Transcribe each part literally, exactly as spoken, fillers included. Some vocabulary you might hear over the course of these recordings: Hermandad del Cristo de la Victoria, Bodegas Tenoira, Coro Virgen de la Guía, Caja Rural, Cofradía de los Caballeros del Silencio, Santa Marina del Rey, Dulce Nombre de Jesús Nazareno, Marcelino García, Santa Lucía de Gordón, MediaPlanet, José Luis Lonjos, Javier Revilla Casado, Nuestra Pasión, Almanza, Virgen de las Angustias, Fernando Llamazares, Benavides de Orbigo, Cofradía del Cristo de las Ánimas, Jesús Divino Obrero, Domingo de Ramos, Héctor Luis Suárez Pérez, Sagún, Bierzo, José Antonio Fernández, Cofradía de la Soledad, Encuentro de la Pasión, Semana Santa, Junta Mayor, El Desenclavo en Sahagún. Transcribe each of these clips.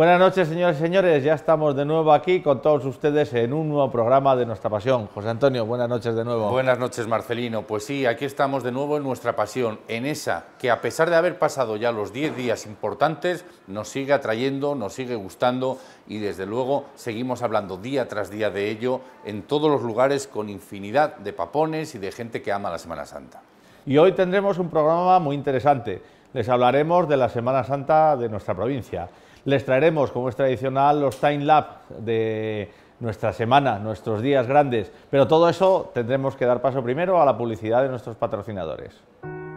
Buenas noches, señores y señores, ya estamos de nuevo aquí con todos ustedes en un nuevo programa de Nuestra Pasión. José Antonio, buenas noches de nuevo. Buenas noches, Marcelino. Pues sí, aquí estamos de nuevo en Nuestra Pasión, en esa que a pesar de haber pasado ya los diez días importantes, nos sigue atrayendo, nos sigue gustando y desde luego seguimos hablando día tras día de ello en todos los lugares con infinidad de papones y de gente que ama la Semana Santa. Y hoy tendremos un programa muy interesante. Les hablaremos de la Semana Santa de nuestra provincia. Les traeremos, como es tradicional, los time-lapse de nuestra semana, nuestros días grandes. Pero todo eso tendremos que dar paso primero a la publicidad de nuestros patrocinadores.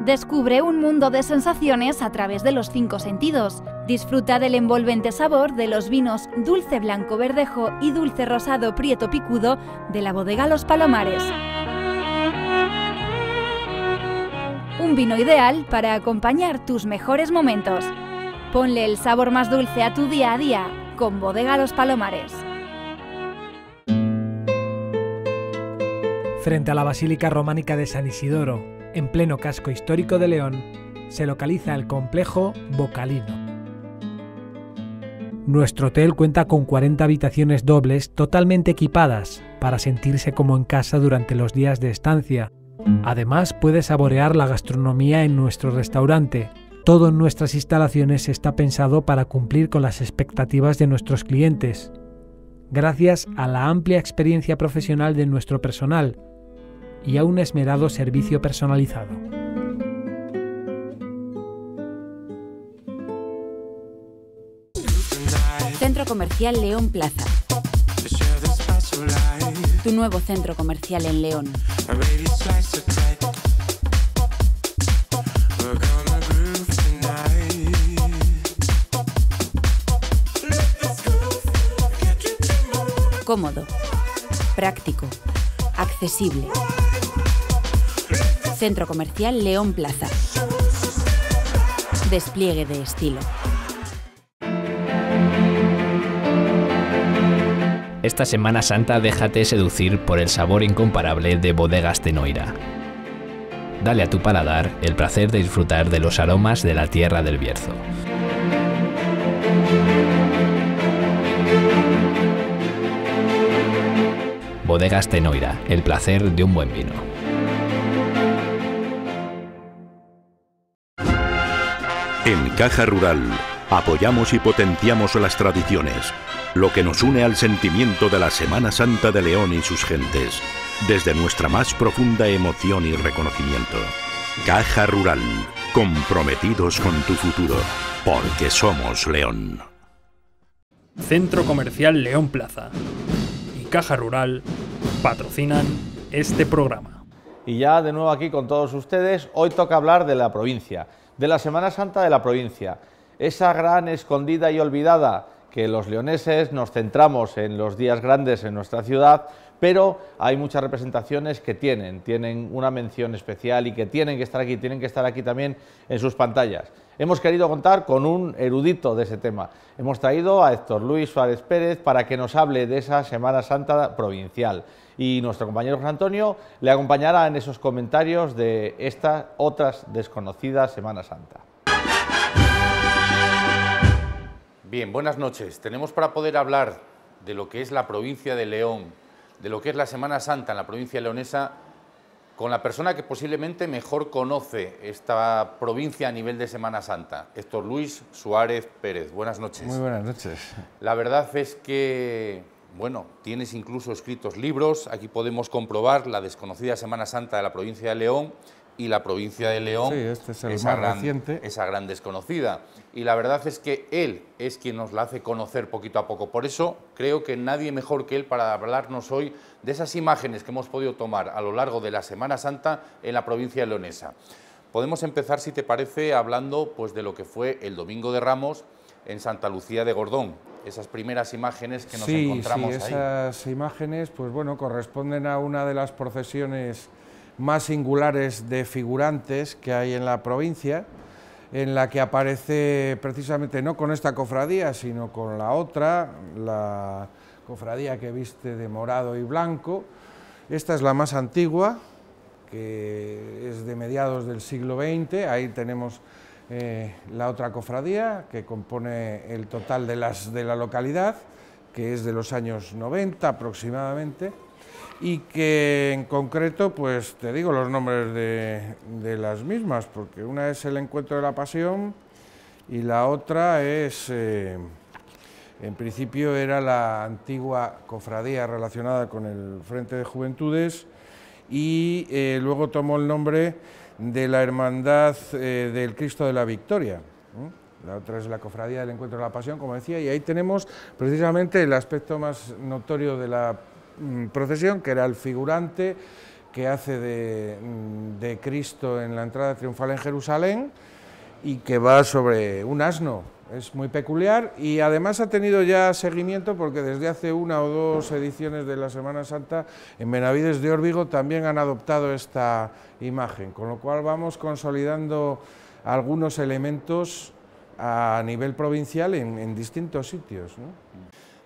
Descubre un mundo de sensaciones a través de los cinco sentidos. Disfruta del envolvente sabor de los vinos Dulce Blanco Verdejo y Dulce Rosado Prieto Picudo de la Bodega Los Palomares. Un vino ideal para acompañar tus mejores momentos. Ponle el sabor más dulce a tu día a día con Bodega Los Palomares. Frente a la Basílica Románica de San Isidoro, en pleno casco histórico de León, se localiza el complejo Bocalino. Nuestro hotel cuenta con cuarenta habitaciones dobles totalmente equipadas para sentirse como en casa durante los días de estancia. Además, puedes saborear la gastronomía en nuestro restaurante. Todo en nuestras instalaciones está pensado para cumplir con las expectativas de nuestros clientes, gracias a la amplia experiencia profesional de nuestro personal y a un esmerado servicio personalizado. Centro Comercial León Plaza. Tu nuevo centro comercial en León. Cómodo, práctico, accesible. Centro Comercial León Plaza. Despliegue de estilo. Esta Semana Santa déjate seducir por el sabor incomparable de Bodegas Tenoira. Dale a tu paladar el placer de disfrutar de los aromas de la tierra del Bierzo. Bodegas Tenoira, el placer de un buen vino. En Caja Rural, apoyamos y potenciamos las tradiciones, lo que nos une al sentimiento de la Semana Santa de León y sus gentes, desde nuestra más profunda emoción y reconocimiento. Caja Rural, comprometidos con tu futuro, porque somos León. Centro Comercial León Plaza y Caja Rural patrocinan este programa. Y ya de nuevo aquí con todos ustedes, hoy toca hablar de la provincia, de la Semana Santa de la provincia, esa gran escondida y olvidada que los leoneses nos centramos en los días grandes en nuestra ciudad, pero hay muchas representaciones que tienen, tienen una mención especial y que tienen que estar aquí, tienen que estar aquí también en sus pantallas. Hemos querido contar con un erudito de ese tema. Hemos traído a Héctor Luis Suárez Pérez para que nos hable de esa Semana Santa provincial. Y nuestro compañero José Antonio le acompañará en esos comentarios de estas otras desconocidas Semana Santa. Bien, buenas noches. Tenemos para poder hablar de lo que es la provincia de León, de lo que es la Semana Santa en la provincia leonesa, con la persona que posiblemente mejor conoce esta provincia a nivel de Semana Santa, Héctor Luis Suárez Pérez. Buenas noches. Muy buenas noches. La verdad es que, bueno, tienes incluso escritos libros. Aquí podemos comprobar la desconocida Semana Santa de la provincia de León y la provincia de León, sí, este es el esa, gran, reciente. esa gran desconocida. Y la verdad es que él es quien nos la hace conocer poquito a poco. Por eso creo que nadie mejor que él para hablarnos hoy de esas imágenes que hemos podido tomar a lo largo de la Semana Santa en la provincia leonesa. Podemos empezar, si te parece, hablando pues, de lo que fue el Domingo de Ramos en Santa Lucía de Gordón. Esas primeras imágenes que nos sí, encontramos sí, esas ahí. Esas imágenes pues, bueno, corresponden a una de las procesiones más singulares de figurantes que hay en la provincia, en la que aparece precisamente no con esta cofradía, sino con la otra, la cofradía que viste de morado y blanco. Esta es la más antigua, que es de mediados del siglo veinte, ahí tenemos eh, la otra cofradía, que compone el total de, las, de la localidad, que es de los años noventa aproximadamente, y que en concreto, pues te digo los nombres de, de las mismas, porque una es el Encuentro de la Pasión y la otra es, eh, en principio era la antigua cofradía relacionada con el Frente de Juventudes, y eh, luego tomó el nombre de la Hermandad eh, del Cristo de la Victoria. ¿Mm? La otra es la Cofradía del Encuentro de la Pasión, como decía, y ahí tenemos precisamente el aspecto más notorio de la mm, procesión, que era el figurante que hace de, de Cristo en la entrada triunfal en Jerusalén y que va sobre un asno. Es muy peculiar y además ha tenido ya seguimiento, porque desde hace una o dos ediciones de la Semana Santa en Benavides de Orbigo también han adoptado esta imagen, con lo cual vamos consolidando algunos elementos a nivel provincial en, en distintos sitios, ¿no?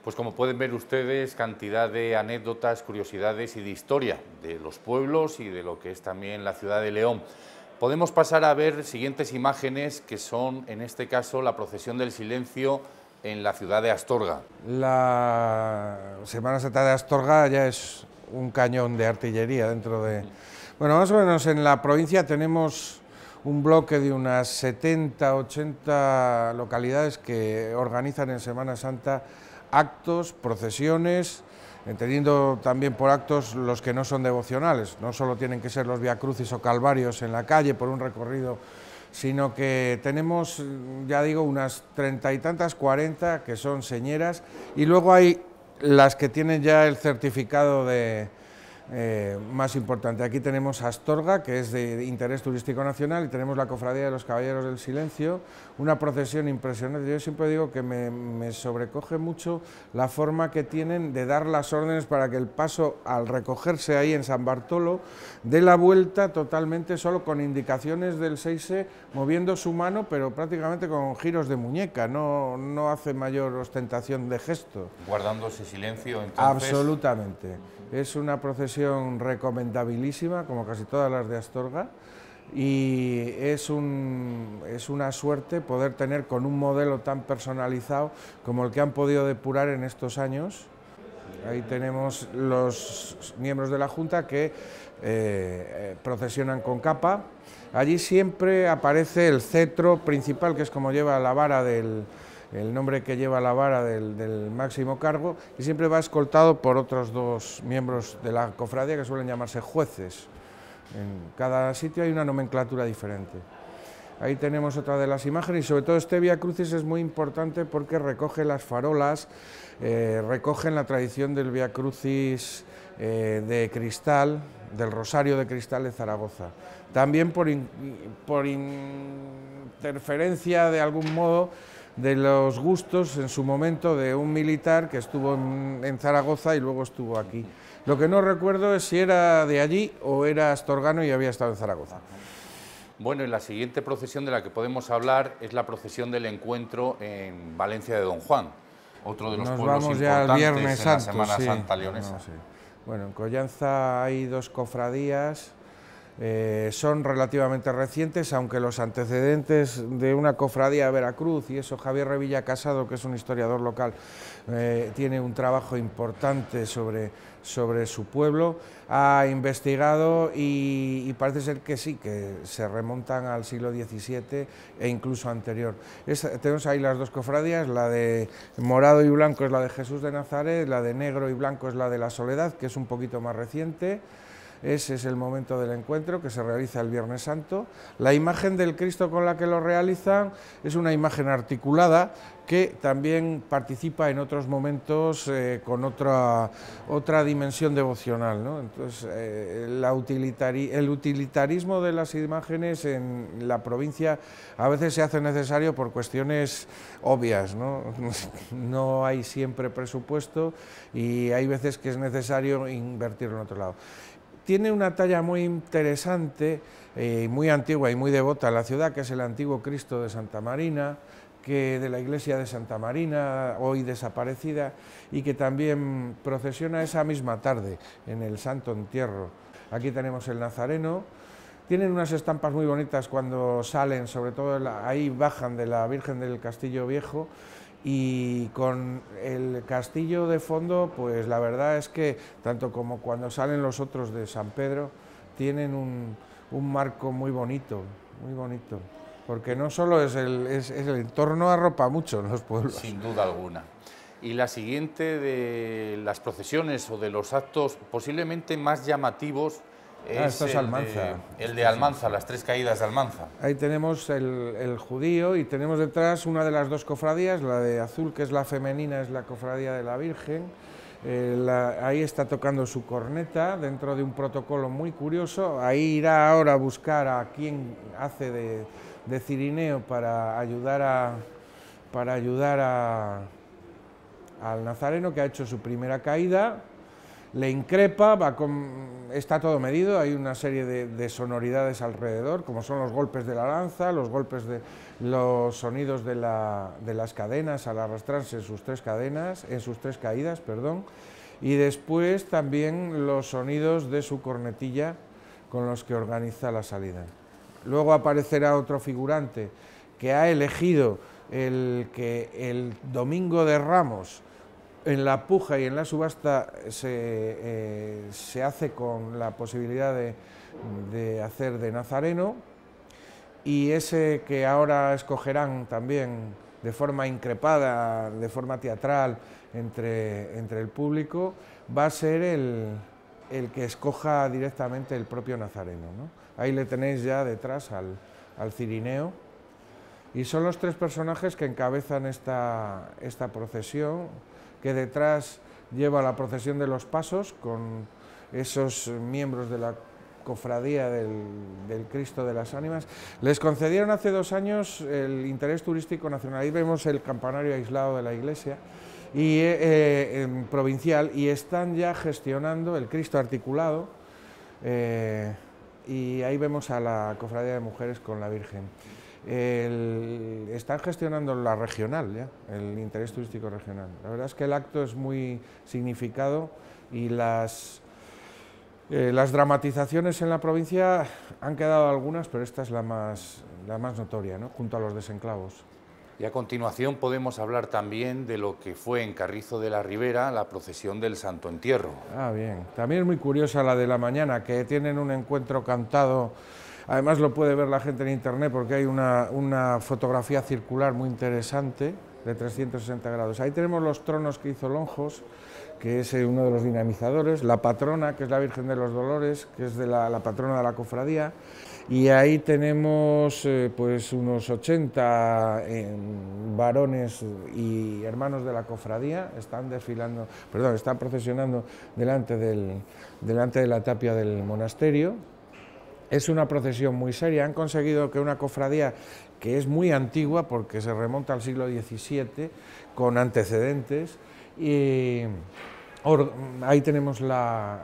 Pues como pueden ver ustedes, cantidad de anécdotas, curiosidades y de historia de los pueblos y de lo que es también la ciudad de León. Podemos pasar a ver siguientes imágenes, que son, en este caso, la procesión del silencio en la ciudad de Astorga. La Semana Santa de Astorga ya es un cañón de artillería dentro de... Bueno, más o menos en la provincia tenemos un bloque de unas setenta, ochenta localidades que organizan en Semana Santa actos, procesiones, entendiendo también por actos los que no son devocionales. No solo tienen que ser los viacrucis o calvarios en la calle por un recorrido, sino que tenemos, ya digo, unas treinta y tantas, cuarenta, que son señeras, y luego hay las que tienen ya el certificado de eh, más importante. Aquí tenemos Astorga, que es de interés turístico nacional, y tenemos la Cofradía de los Caballeros del Silencio, una procesión impresionante. Yo siempre digo que me, me sobrecoge mucho la forma que tienen de dar las órdenes para que el paso, al recogerse ahí en San Bartolo, dé la vuelta totalmente, solo con indicaciones del seize, moviendo su mano, pero prácticamente con giros de muñeca, no, no hace mayor ostentación de gesto. Guardándose silencio, entonces. Absolutamente. Es una procesión recomendabilísima, como casi todas las de Astorga, y es, un, es una suerte poder tener con un modelo tan personalizado como el que han podido depurar en estos años. Ahí tenemos los miembros de la Junta que eh, procesionan con capa. Allí siempre aparece el cetro principal, que es como lleva la vara del... el nombre que lleva la vara del, del máximo cargo, y siempre va escoltado por otros dos miembros de la cofradía, que suelen llamarse jueces. En cada sitio hay una nomenclatura diferente. Ahí tenemos otra de las imágenes, y sobre todo este Vía Crucis es muy importante porque recoge las farolas, eh, recogen la tradición del Vía Crucis eh, de cristal, del Rosario de Cristal de Zaragoza. También por, in, por in, interferencia de algún modo de los gustos en su momento de un militar que estuvo en, en Zaragoza y luego estuvo aquí. Lo que no recuerdo es si era de allí o era astorgano y había estado en Zaragoza. Bueno, y la siguiente procesión de la que podemos hablar es la procesión del encuentro en Valencia de Don Juan, otro de los Nos pueblos vamos ya importantes al Viernes Santo, en la Semana sí, Santa leonesa. No, sí. Bueno, en Collanza hay dos cofradías. Eh, son relativamente recientes, aunque los antecedentes de una cofradía de Veracruz, y eso Javier Revilla Casado, que es un historiador local, eh, tiene un trabajo importante sobre, sobre su pueblo, ha investigado y, y parece ser que sí, que se remontan al siglo diecisiete e incluso anterior. Es, tenemos ahí las dos cofradías, la de morado y blanco es la de Jesús de Nazaret, la de negro y blanco es la de la Soledad, que es un poquito más reciente. Ese es el momento del encuentro, que se realiza el Viernes Santo. La imagen del Cristo con la que lo realizan es una imagen articulada que también participa en otros momentos eh, con otra, otra dimensión devocional, ¿no? Entonces, eh, la utilitari- el utilitarismo de las imágenes en la provincia a veces se hace necesario por cuestiones obvias, ¿no? No hay siempre presupuesto y hay veces que es necesario invertirlo en otro lado. Tiene una talla muy interesante, eh, muy antigua y muy devota a la ciudad, que es el antiguo Cristo de Santa Marina, que de la iglesia de Santa Marina, hoy desaparecida, y que también procesiona esa misma tarde en el Santo Entierro. Aquí tenemos el Nazareno, Tienen unas estampas muy bonitas cuando salen, sobre todo ahí bajan de la Virgen del Castillo Viejo, y con el castillo de fondo, pues la verdad es que, tanto como cuando salen los otros de San Pedro, tienen un, un marco muy bonito, muy bonito. Porque no solo es el, es, es el entorno, arropa mucho en los pueblos. Sin duda alguna. Y la siguiente de las procesiones o de los actos posiblemente más llamativos, es ah, esto es el Almanza. De, el de Almanza, las tres caídas de Almanza. Ahí tenemos el, el judío y tenemos detrás una de las dos cofradías, la de azul, que es la femenina, es la cofradía de la Virgen. Eh, la, ahí está tocando su corneta dentro de un protocolo muy curioso. Ahí irá ahora a buscar a quien hace de, de cirineo para ayudar a, para ayudar a, al nazareno, que ha hecho su primera caída. Le increpa, va con, está todo medido, hay una serie de, de sonoridades alrededor, como son los golpes de la lanza, los golpes de los sonidos de, la, de las cadenas al arrastrarse en sus tres cadenas, en sus tres caídas, perdón, y después también los sonidos de su cornetilla con los que organiza la salida. Luego aparecerá otro figurante que ha elegido el que el domingo de Ramos, en la puja y en la subasta se, eh, se hace con la posibilidad de, de hacer de nazareno, y ese que ahora escogerán también de forma increpada, de forma teatral entre, entre el público, va a ser el, el que escoja directamente el propio nazareno, ¿no? Ahí le tenéis ya detrás al, al cirineo, y son los tres personajes que encabezan esta, esta procesión, que detrás lleva la procesión de los pasos con esos miembros de la cofradía del, del Cristo de las Ánimas. Les concedieron hace dos años el interés turístico nacional. Ahí vemos el campanario aislado de la iglesia y, eh, eh, provincial, y están ya gestionando el Cristo articulado, eh, y ahí vemos a la cofradía de mujeres con la Virgen. El, están gestionando la regional, ya, el interés turístico regional. La verdad es que el acto es muy significado y las, eh, las dramatizaciones en la provincia han quedado algunas, pero esta es la más, la más notoria, ¿no?, junto a los desenclavos. Y a continuación podemos hablar también de lo que fue en Carrizo de la Ribera la procesión del Santo Entierro. Ah, bien. También es muy curiosa la de la mañana, que tienen un encuentro cantado. Además lo puede ver la gente en internet porque hay una, una fotografía circular muy interesante de trescientos sesenta grados. Ahí tenemos los tronos que hizo Lonjos, que es uno de los dinamizadores, la patrona, que es la Virgen de los Dolores, que es de la, la patrona de la cofradía, y ahí tenemos eh, pues unos ochenta eh, varones y hermanos de la cofradía, están desfilando, perdón, están procesionando delante, del, delante de la tapia del monasterio. Es una procesión muy seria, han conseguido que una cofradía que es muy antigua, porque se remonta al siglo diecisiete, con antecedentes, y ahí tenemos la,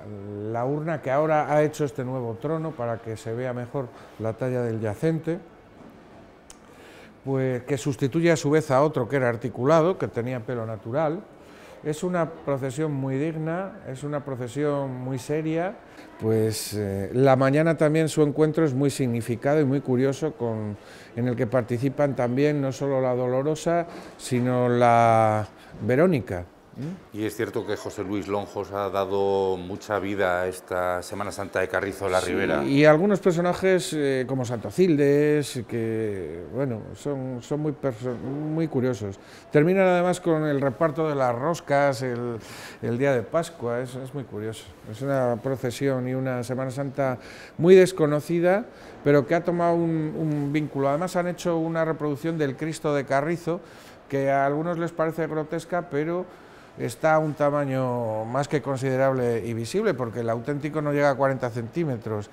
la urna que ahora ha hecho este nuevo trono para que se vea mejor la talla del yacente, pues que sustituye a su vez a otro que era articulado, que tenía pelo natural. Es una procesión muy digna, es una procesión muy seria. Pues eh, la mañana también su encuentro es muy significado y muy curioso, con, en el que participan también no solo la Dolorosa, sino la Verónica. Y es cierto que José Luis Lonjos ha dado mucha vida a esta Semana Santa de Carrizo de la Ribera. Y algunos personajes eh, como Santo Cildes, que bueno, son, son muy, muy curiosos. Terminan además con el reparto de las roscas el, el día de Pascua, es, es muy curioso. Es una procesión y una Semana Santa muy desconocida, pero que ha tomado un, un vínculo. Además han hecho una reproducción del Cristo de Carrizo, que a algunos les parece grotesca, pero está a un tamaño más que considerable y visible, porque el auténtico no llega a cuarenta centímetros.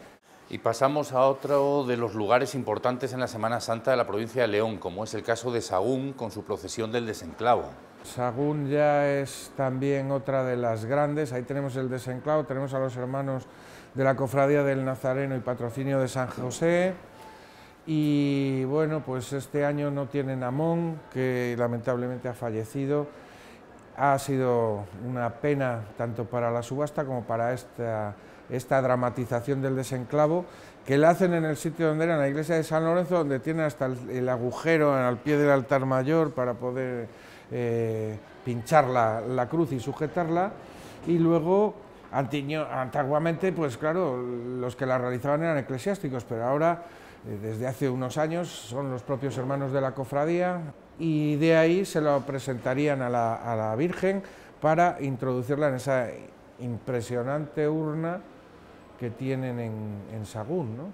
Y pasamos a otro de los lugares importantes en la Semana Santa de la provincia de León, como es el caso de Sagún, con su procesión del desenclavo. Sagún ya es también otra de las grandes. Ahí tenemos el desenclavo, tenemos a los hermanos de la Cofradía del Nazareno y Patrocinio de San José. Y bueno, pues este año no tienen a Amón, que lamentablemente ha fallecido. ha sido una pena tanto para la subasta como para esta, esta dramatización del desenclavo, que la hacen en el sitio donde era, en la iglesia de San Lorenzo, donde tiene hasta el, el agujero al pie del altar mayor para poder eh, pinchar la, la cruz y sujetarla, y luego antiguamente, pues claro, los que la realizaban eran eclesiásticos, pero ahora, desde hace unos años, son los propios hermanos de la cofradía, y de ahí se lo presentarían a la, a la Virgen para introducirla en esa impresionante urna que tienen en, en Sagún, ¿no?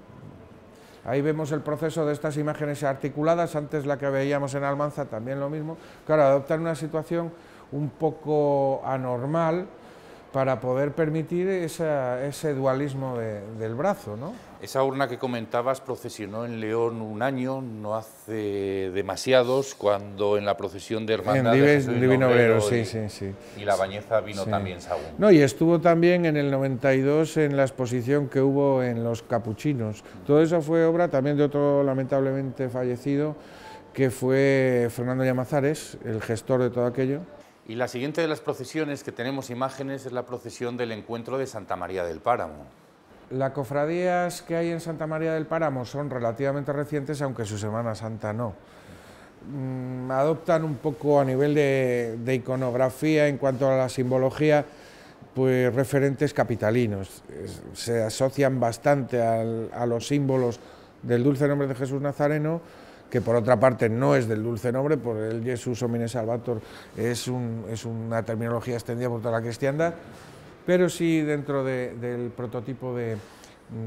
Ahí vemos el proceso de estas imágenes articuladas, antes la que veíamos en Almanza también lo mismo. Claro, adoptan una situación un poco anormal para poder permitir esa, ese dualismo de, del brazo, ¿no? Esa urna que comentabas procesionó en León un año, no hace demasiados, cuando en la procesión de Hermandad en Dives, de Jesús Divino Obrero, sí, sí, sí. Y la Bañeza vino sí. también, Sagún. No, y estuvo también en el noventa y dos en la exposición que hubo en los Capuchinos. Todo eso fue obra también de otro lamentablemente fallecido, que fue Fernando Llamazares, el gestor de todo aquello. Y la siguiente de las procesiones que tenemos imágenes es la procesión del encuentro de Santa María del Páramo. Las cofradías que hay en Santa María del Páramo son relativamente recientes, aunque su Semana Santa no. Adoptan un poco a nivel de, de iconografía, en cuanto a la simbología, pues referentes capitalinos. Se asocian bastante al, a los símbolos del Dulce Nombre de Jesús Nazareno, que por otra parte no es del dulce nombre, por el Jesús Homine Salvator es, un, es una terminología extendida por toda la cristiandad, pero sí dentro de, del prototipo de,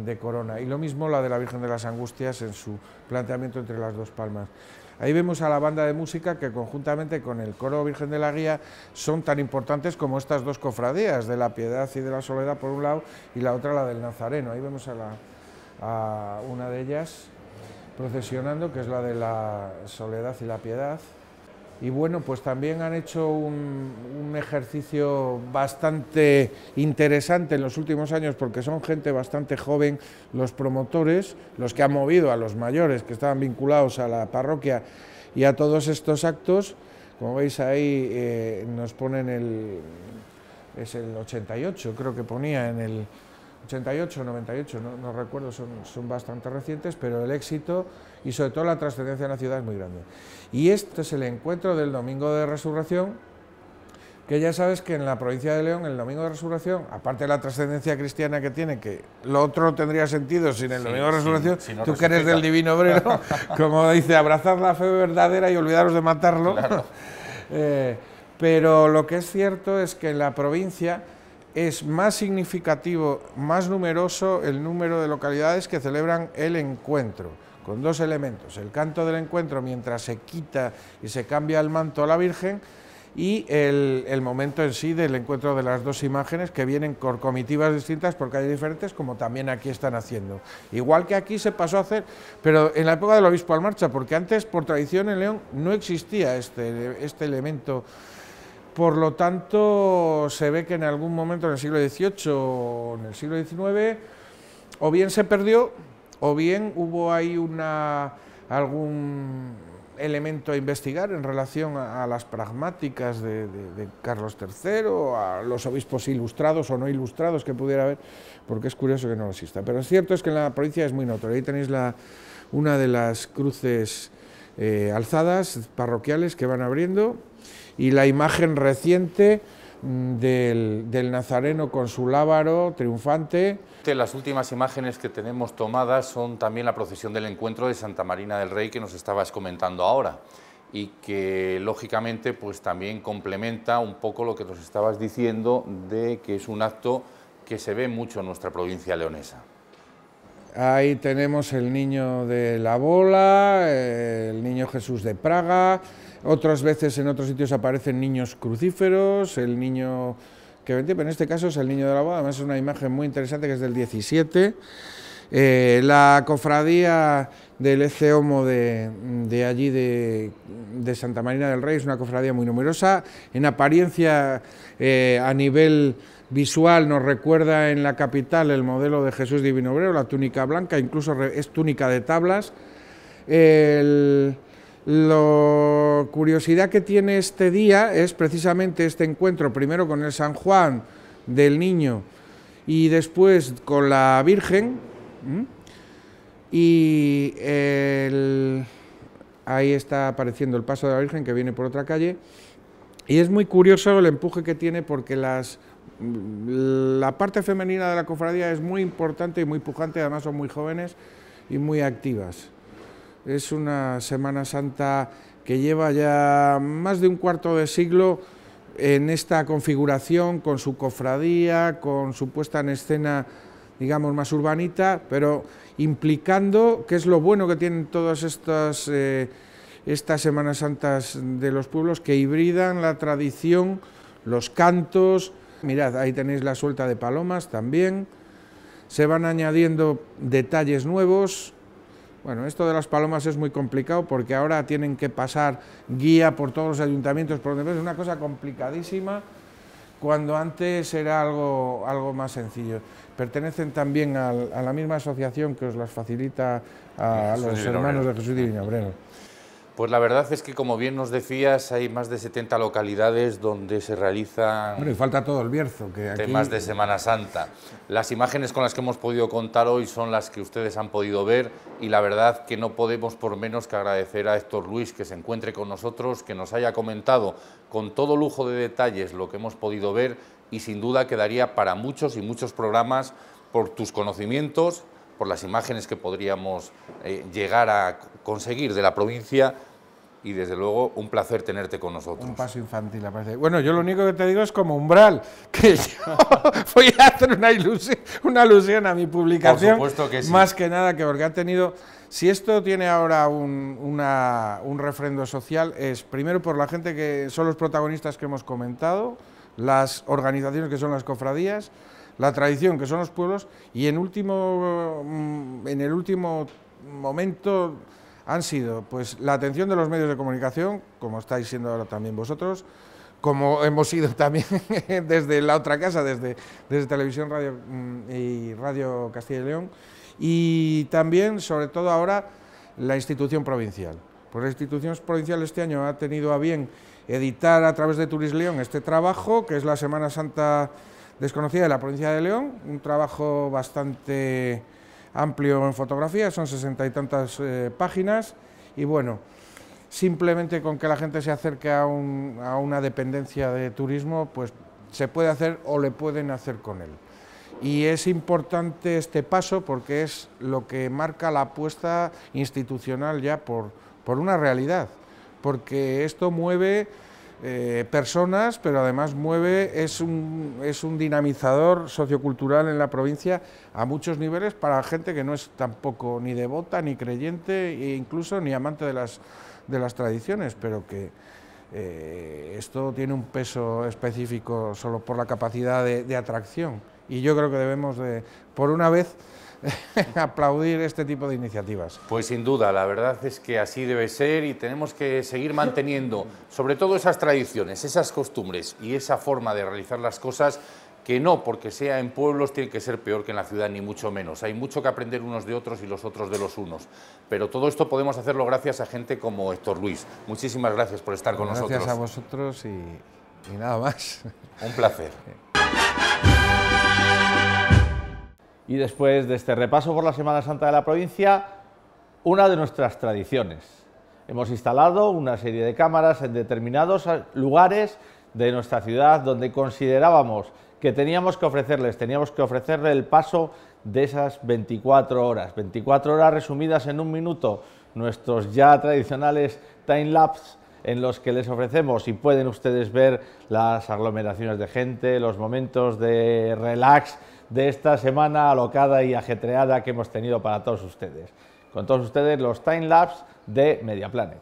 de corona. Y lo mismo la de la Virgen de las Angustias en su planteamiento entre las dos palmas. Ahí vemos a la banda de música que conjuntamente con el Coro Virgen de la Guía son tan importantes como estas dos cofradías, de la Piedad y de la Soledad por un lado y la otra la del Nazareno. Ahí vemos a, la, a una de ellas procesionando, que es la de la Soledad y la Piedad. Y bueno, pues también han hecho un, un ejercicio bastante interesante en los últimos años, porque son gente bastante joven los promotores, los que han movido a los mayores que estaban vinculados a la parroquia y a todos estos actos. Como veis ahí eh, nos ponen el, es el ochenta y ocho, creo que ponía en el ochenta y ocho, noventa y ocho, no, no recuerdo, son, son bastante recientes, pero el éxito y sobre todo la trascendencia en la ciudad es muy grande. Y este es el encuentro del Domingo de Resurrección, que ya sabes que en la provincia de León, el Domingo de Resurrección, aparte de la trascendencia cristiana que tiene, que lo otro no tendría sentido sin el sí, Domingo de Resurrección, sí, si no tú no que eres del Divino Obrero, como dice, abrazad la fe verdadera y olvidaros de matarlo. Claro. eh, pero lo que es cierto es que en la provincia es más significativo, más numeroso el número de localidades que celebran el encuentro, con dos elementos: el canto del encuentro mientras se quita y se cambia el manto a la Virgen, y el, el momento en sí del encuentro de las dos imágenes, que vienen con comitivas distintas porque hay diferentes, como también aquí están haciendo. Igual que aquí se pasó a hacer, pero en la época del obispo Almarcha, porque antes por tradición en León no existía este, este elemento. Por lo tanto, se ve que en algún momento en el siglo dieciocho o en el siglo diecinueve, o bien se perdió, o bien hubo ahí una, algún elemento a investigar en relación a, a las pragmáticas de, de, de Carlos tercero, a los obispos ilustrados o no ilustrados que pudiera haber, porque es curioso que no exista. Pero es cierto es que en la provincia es muy notorio. Ahí tenéis la, una de las cruces eh, alzadas parroquiales que van abriendo, y la imagen reciente del, del Nazareno con su lábaro triunfante. Las últimas imágenes que tenemos tomadas son también la procesión del encuentro de Santa Marina del Rey, que nos estabas comentando ahora, y que lógicamente pues también complementa un poco lo que nos estabas diciendo, de que es un acto que se ve mucho en nuestra provincia leonesa. Ahí tenemos el niño de la bola, el niño Jesús de Praga. Otras veces en otros sitios aparecen niños crucíferos, el niño que vende, pero en este caso es el niño de la bola. Además es una imagen muy interesante que es del diecisiete. Eh, la cofradía del Ece Homo de, de allí, de, de Santa Marina del Rey, es una cofradía muy numerosa. En apariencia, eh, a nivel visual, nos recuerda en la capital el modelo de Jesús Divino Obrero, la túnica blanca, incluso es túnica de tablas. El, La curiosidad que tiene este día es precisamente este encuentro, primero con el San Juan del Niño y después con la Virgen. Y el, ahí está apareciendo el paso de la Virgen que viene por otra calle. Y es muy curioso el empuje que tiene porque las, la parte femenina de la cofradía es muy importante y muy pujante, además son muy jóvenes y muy activas. Es una Semana Santa que lleva ya más de un cuarto de siglo en esta configuración, con su cofradía, con su puesta en escena, digamos, más urbanita, pero implicando, que es lo bueno que tienen todas estas, eh, estas Semanas Santas de los pueblos, que hibridan la tradición, los cantos. Mirad, ahí tenéis la suelta de palomas también. Se van añadiendo detalles nuevos. Bueno, esto de las palomas es muy complicado porque ahora tienen que pasar guía por todos los ayuntamientos, por donde es una cosa complicadísima, cuando antes era algo, algo más sencillo. Pertenecen también a, a la misma asociación que os las facilita a, a los hermanos de Jesús Divino Obrero. Pues la verdad es que, como bien nos decías, hay más de setenta localidades donde se realizan... Bueno, y falta todo el Bierzo, que aquí... ...temas de Semana Santa. Las imágenes con las que hemos podido contar hoy son las que ustedes han podido ver y la verdad que no podemos por menos que agradecer a Héctor Luis que se encuentre con nosotros, que nos haya comentado con todo lujo de detalles lo que hemos podido ver y sin duda quedaría para muchos y muchos programas por tus conocimientos, por las imágenes que podríamos eh, llegar a conseguir de la provincia. Y desde luego un placer tenerte con nosotros. Un paso infantil, aparte. Bueno, yo lo único que te digo es como umbral, que yo voy a hacer una ilusión, una alusión a mi publicación. Por supuesto que sí. Más que nada que porque ha tenido, si esto tiene ahora un, una, un refrendo social, es primero por la gente que son los protagonistas que hemos comentado, las organizaciones que son las cofradías, la tradición que son los pueblos y en último, en el último momento han sido pues la atención de los medios de comunicación, como estáis siendo ahora también vosotros, como hemos sido también desde la otra casa, desde, desde Televisión Radio y Radio Castilla y León, y también, sobre todo ahora, la institución provincial. Pues la institución provincial este año ha tenido a bien editar a través de Turis León este trabajo, que es la Semana Santa Desconocida de la provincia de León, un trabajo bastante... amplio en fotografía, son sesenta y tantas eh, páginas y bueno, simplemente con que la gente se acerque a, un, a una dependencia de turismo, pues se puede hacer o le pueden hacer con él. Y es importante este paso porque es lo que marca la apuesta institucional ya por, por una realidad, porque esto mueve eh, personas, pero además mueve, es un, es un dinamizador sociocultural en la provincia a muchos niveles para gente que no es tampoco ni devota, ni creyente, e incluso ni amante de las, de las tradiciones, pero que eh, esto tiene un peso específico solo por la capacidad de, de atracción. Y yo creo que debemos de, por una vez, aplaudir este tipo de iniciativas. Pues sin duda, la verdad es que así debe ser y tenemos que seguir manteniendo sobre todo esas tradiciones, esas costumbres y esa forma de realizar las cosas que no, porque sea en pueblos, tiene que ser peor que en la ciudad, ni mucho menos. Hay mucho que aprender unos de otros y los otros de los unos. Pero todo esto podemos hacerlo gracias a gente como Héctor Luis. Muchísimas gracias por estar con nosotros. Gracias a vosotros y, y nada más. Un placer. Y después de este repaso por la Semana Santa de la provincia, una de nuestras tradiciones. Hemos instalado una serie de cámaras en determinados lugares de nuestra ciudad donde considerábamos que teníamos que ofrecerles, teníamos que ofrecerle el paso de esas veinticuatro horas. veinticuatro horas resumidas en un minuto, nuestros ya tradicionales time-lapse en los que les ofrecemos y pueden ustedes ver las aglomeraciones de gente, los momentos de relax de esta semana alocada y ajetreada que hemos tenido para todos ustedes. Con todos ustedes los time-lapse de MediaPlanet.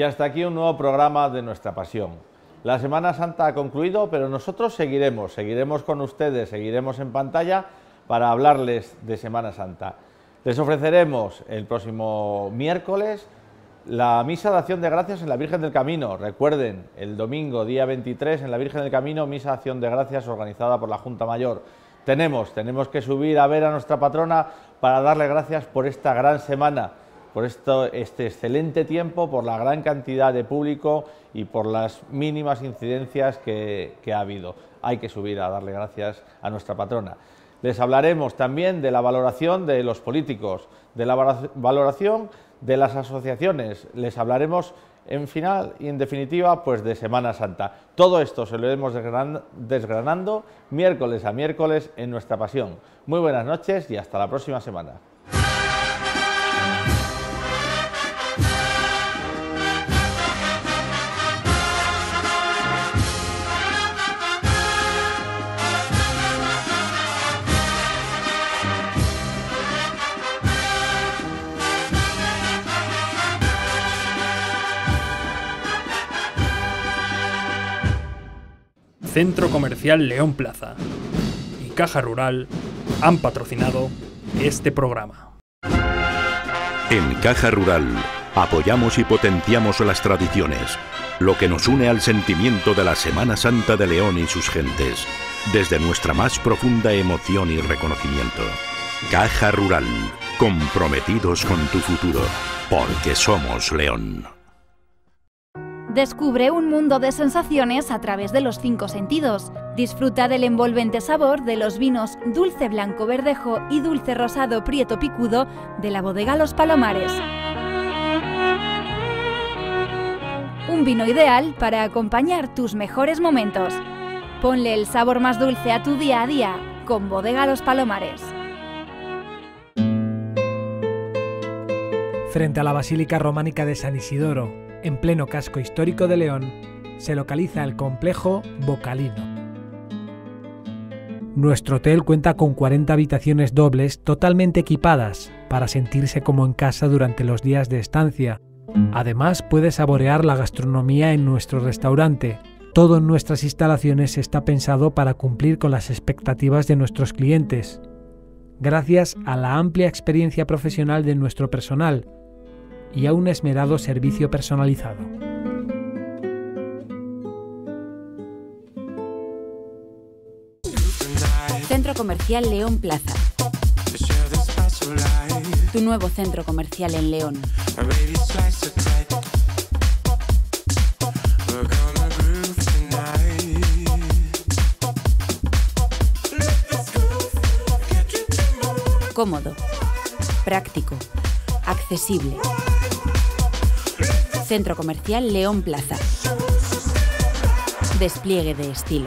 Y hasta aquí un nuevo programa de Nuestra Pasión. La Semana Santa ha concluido, pero nosotros seguiremos, seguiremos con ustedes, seguiremos en pantalla para hablarles de Semana Santa. Les ofreceremos el próximo miércoles la misa de acción de gracias en la Virgen del Camino. Recuerden, el domingo día veintitrés en la Virgen del Camino, misa de acción de gracias organizada por la Junta Mayor. Tenemos, tenemos que subir a ver a nuestra patrona para darle gracias por esta gran semana, por esto, este excelente tiempo, por la gran cantidad de público y por las mínimas incidencias que, que ha habido. Hay que subir a darle gracias a nuestra patrona. Les hablaremos también de la valoración de los políticos, de la valoración de las asociaciones. Les hablaremos en final y en definitiva pues de Semana Santa. Todo esto se lo iremos desgranando miércoles a miércoles en Nuestra Pasión. Muy buenas noches y hasta la próxima semana. Centro Comercial León Plaza y Caja Rural han patrocinado este programa. En Caja Rural apoyamos y potenciamos las tradiciones, lo que nos une al sentimiento de la Semana Santa de León y sus gentes, desde nuestra más profunda emoción y reconocimiento. Caja Rural, comprometidos con tu futuro, porque somos León. Descubre un mundo de sensaciones a través de los cinco sentidos. Disfruta del envolvente sabor de los vinos dulce blanco verdejo y dulce rosado prieto picudo de la bodega Los Palomares. Un vino ideal para acompañar tus mejores momentos. Ponle el sabor más dulce a tu día a día con bodega Los Palomares. Frente a la Basílica Románica de San Isidoro, en pleno casco histórico de León, se localiza el complejo Bocalino. Nuestro hotel cuenta con cuarenta habitaciones dobles totalmente equipadas para sentirse como en casa durante los días de estancia. Además, puedes saborear la gastronomía en nuestro restaurante. Todo en nuestras instalaciones está pensado para cumplir con las expectativas de nuestros clientes, gracias a la amplia experiencia profesional de nuestro personal y a un esmerado servicio personalizado. Centro Comercial León Plaza. Tu nuevo centro comercial en León. Cómodo, práctico, accesible. Centro Comercial León Plaza. Despliegue de estilo.